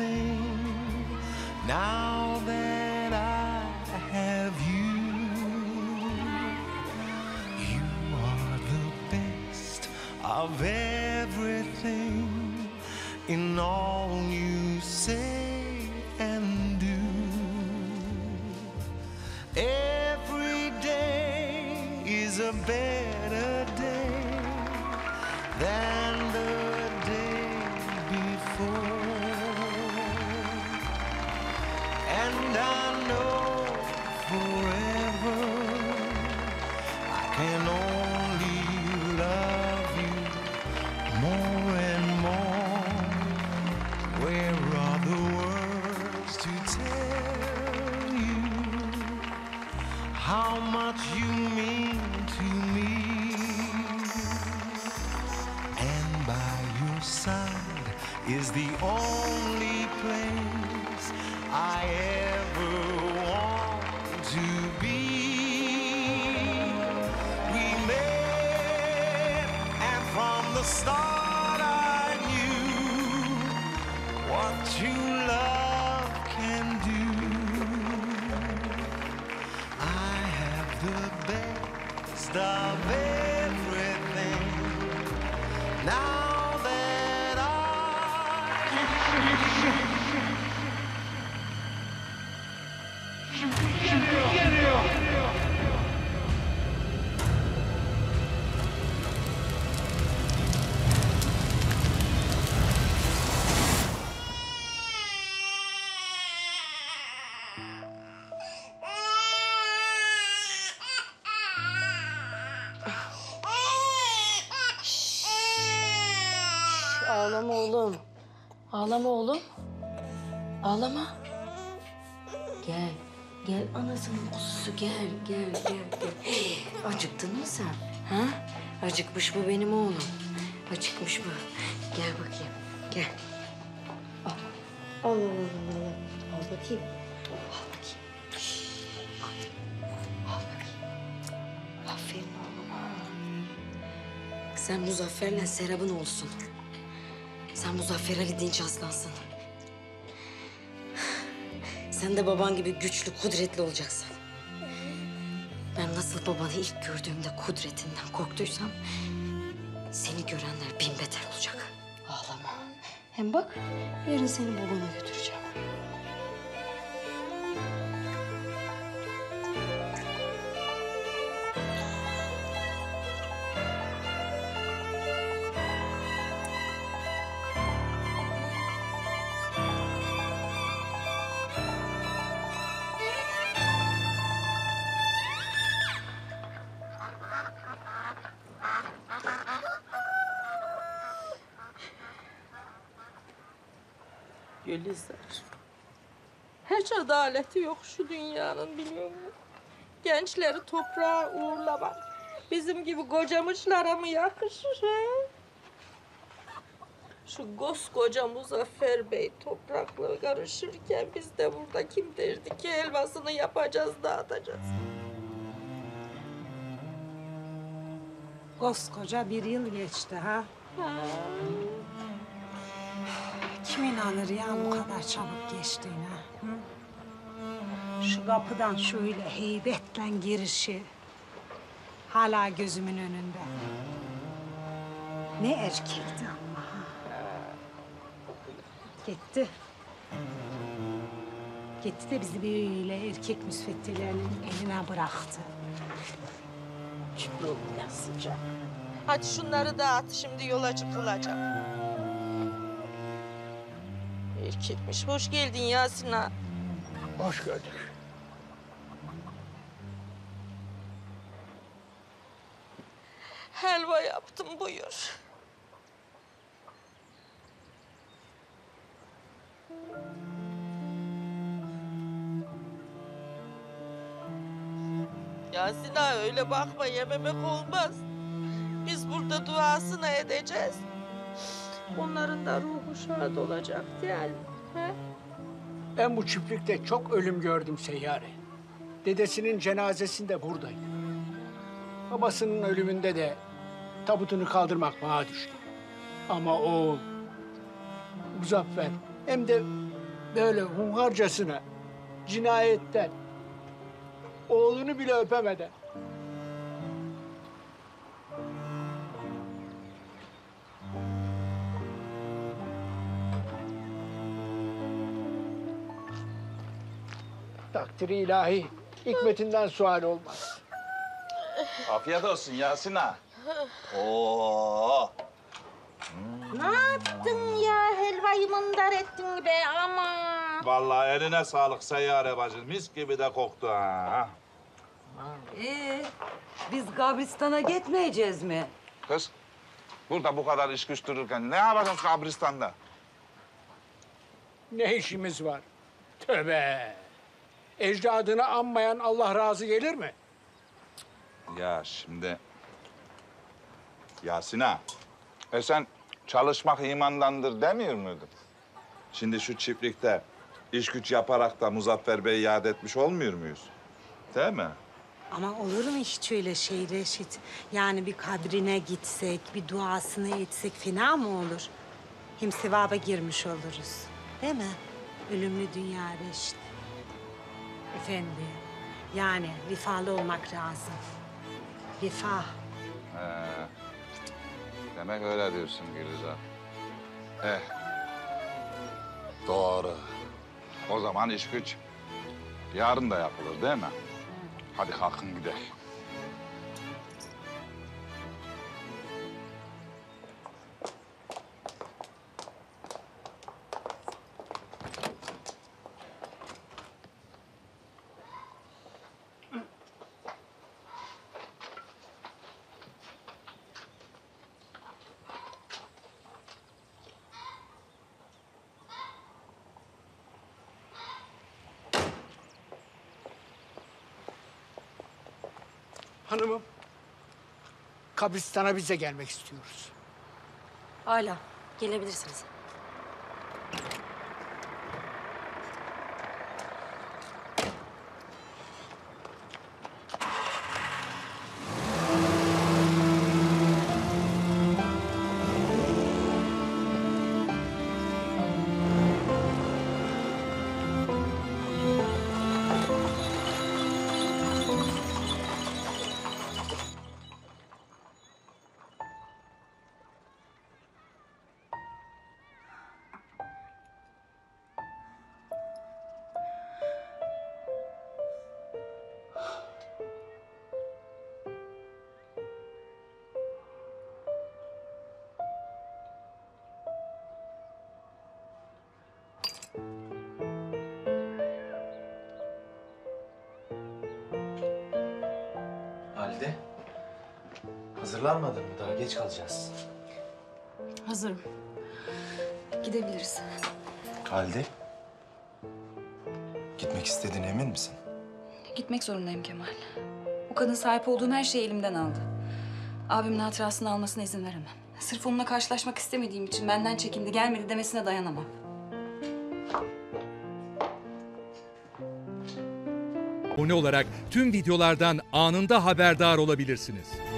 thing now that I have you. You are the best of everything in all you say and do. Every day is a better day than the day before. And I know forever I can only love you more and more. Where are the words to tell you how much you mean to me? And by your side is the only place I ever want to be. We met, and from the start I knew what true love can do. I have the best of everything now that I can. Ağlama oğlum. Ağlama oğlum. Ağlama. Gel. Gel anasının kuzusu. Gel, gel, gel, gel. Acıktın mı sen? Ha? Acıkmış mı benim oğlum? Acıkmış mı? Gel bakayım. Gel. Al. Al, al, al, al. Al bakayım. Al bakayım. Al. Al bakayım. Aferin oğluma. Sen Muzaffer'le Serap'ın olsun. Sen Muzafferalidinç aslansın. Sen de baban gibi güçlü, kudretli olacaksın. Ben nasıl babanı ilk gördüğümde kudretinden korktuysam... ...seni görenler bin beter olacak. Ağlama. Hem bak, yarın seni babana götüreceğim. Gülizar, hiç adaleti yok şu dünyanın, biliyor musun? Gençleri toprağa uğurlamak bizim gibi kocamışlara mı yakışır he? Şu koskoca Muzaffer Bey toprakla karışırken biz de burada kim derdi ki helvasını yapacağız, dağıtacağız. Koskoca bir yıl geçti ha? Kim inanır ya bu kadar çabuk geçtiğine? Hı? Şu kapıdan şöyle heybetle girişi hala gözümün önünde. Ne erkekti ama. Gitti. Gitti de bizi böyle erkek müsveddelerinin eline bıraktı. Çok sıcak. Hadi şunları dağıt, şimdi yola çıkılacak. Çekmiş. Hoş geldin Yasin ağa. Hoş gördük. Helva yaptım, buyur. Yasin ağa öyle bakma, yememek olmaz. Biz burada duasını edeceğiz. Onların da ruhu şad olacak yani. He? Ben bu çiftlikte çok ölüm gördüm seyyare. Dedesinin cenazesinde buradaydım. Babasının ölümünde de tabutunu kaldırmak bana düştü. Ama oğul Muzaffer Hem de böyle hunharcasına, cinayetten, oğlunu bile öpemeden. Takdiri ilahi, hikmetinden sual olmaz. Afiyet olsun Yasin ağa. Oo. Ne yaptın ya? Helvayı mındar ettin be aman. Vallahi eline sağlık seyyare bacım. Mis gibi de koktu ha. Biz kabristana gitmeyeceğiz mi? Kız, burada bu kadar iş güç dururken ne yapacaksın kabristanda? Ne işimiz var? Tövbe! Ecdadını anmayan Allah razı gelir mi? Ya şimdi... Yasin ağa, sen çalışmak imandandır demiyor muydun? Şimdi şu çiftlikte iş güç yaparak da Muzaffer Bey'i yad etmiş olmuyor muyuz? Değil mi? Ama olur mu hiç öyle şey Reşit? Yani bir kabrine gitsek, bir duasını etsek fena mı olur? Hem sevaba girmiş oluruz. Değil mi? Ölümlü dünya Reşit. Efendi, yani vefalı olmak lazım. Vefa. Demek öyle diyorsun Gülizar. Doğru. O zaman iş güç yarın da yapılır değil mi? Hadi kalkın gidelim. Hanımım, kabristana biz de gelmek istiyoruz. Âlâ, gelebilirsiniz. Halide, hazırlanmadın mı? Daha geç kalacağız. Hazırım. Gidebiliriz. Halide, gitmek istediğine emin misin? Gitmek zorundayım Kemal. O kadın sahip olduğum her şeyi elimden aldı. Abimin hatırasını almasına izin veremem. Sırf onunla karşılaşmak istemediğim için benden çekindi, gelmedi demesine dayanamam. Abone olarak tüm videolardan anında haberdar olabilirsiniz.